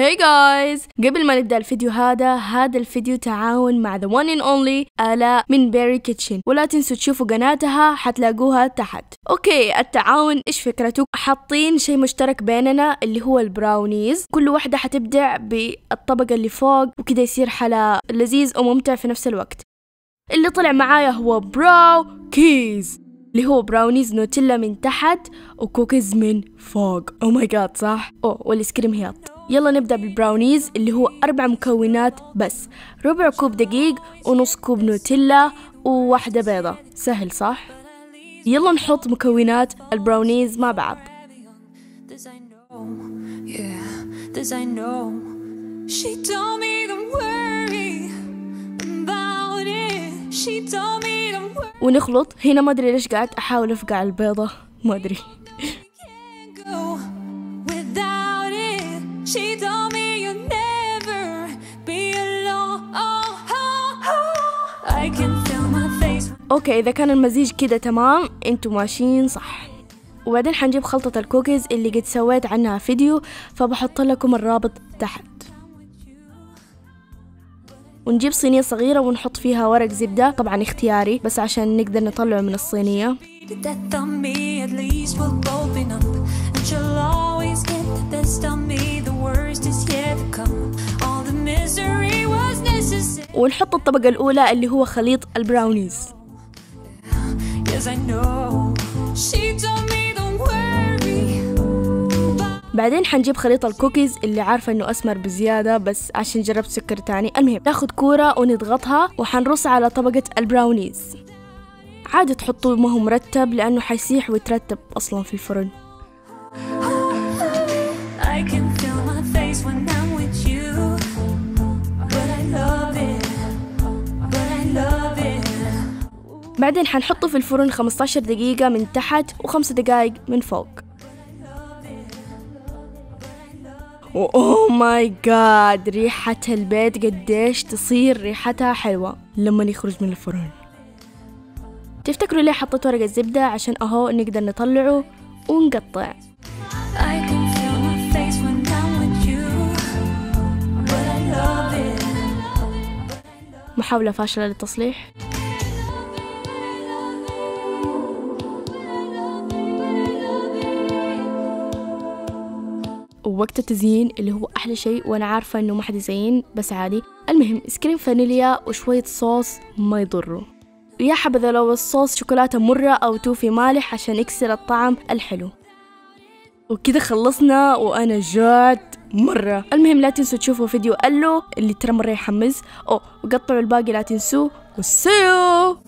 هاي جايز، قبل ما نبدأ الفيديو هذا الفيديو تعاون مع ذا وان اند اونلي آلاء من بيري كيتشن، ولا تنسوا تشوفوا قناتها حتلاقوها تحت. اوكي، التعاون ايش فكرته؟ حاطين شيء مشترك بيننا اللي هو البراونيز، كل واحدة حتبدع بالطبقة اللي فوق وكده يصير حلا لذيذ وممتع في نفس الوقت. اللي طلع معايا هو براو كيز اللي هو براونيز نوتيلا من تحت وكوكيز من فوق. او ماي جاد، صح؟ والايس كريم هياط. يلا نبدأ بالبراونيز اللي هو 4 مكونات بس، ربع كوب دقيق ونص كوب نوتيلا وواحدة بيضة. سهل صح؟ يلا نحط مكونات البراونيز مع بعض. ونخلط. هنا ما ادري ليش قعدت احاول افقع البيضة، ما ادري. اوكي، اذا كان المزيج كده تمام انتوا ماشيين صح. وبعدين حنجيب خلطة الكوكيز اللي قد سويت عنها فيديو، فبحط لكم الرابط تحت. ونجيب صينية صغيرة ونحط فيها ورق زبدة، طبعا اختياري بس عشان نقدر نطلعه من الصينية. ونحط الطبقة الأولى اللي هو خليط البراونيز. بعدين حنجيب خليط الكوكيز اللي عارفة انه اسمر بزيادة بس عشان جربت سكر تاني. المهم ناخد كورة ونضغطها وحنرص على طبقة البراونيز. عادي تحطوه ما هو مرتب لانه حيسيح ويترتب اصلا في الفرن. بعدين حنحطه في الفرن 15 دقيقة من تحت و5 دقايق من فوق. اوه ماي جاد، ريحة البيت قديش تصير ريحتها حلوة لما يخرج من الفرن. تفتكروا ليه حطيت ورق الزبدة؟ عشان اهو نقدر نطلعه ونقطع. محاولة فاشلة للتصليح. وقت التزيين اللي هو احلى شيء، وانا عارفه انه ما حد يزين بس عادي. المهم ايس كريم فانيليا وشويه صوص ما يضره، ويا حبذا لو الصوص شوكولاته مره او توفي مالح عشان يكسر الطعم الحلو. وكده خلصنا وانا جعت مره. المهم لا تنسوا تشوفوا فيديو الو اللي ترى مره يحمس، وقطعوا الباقي لا تنسوه، والسيو.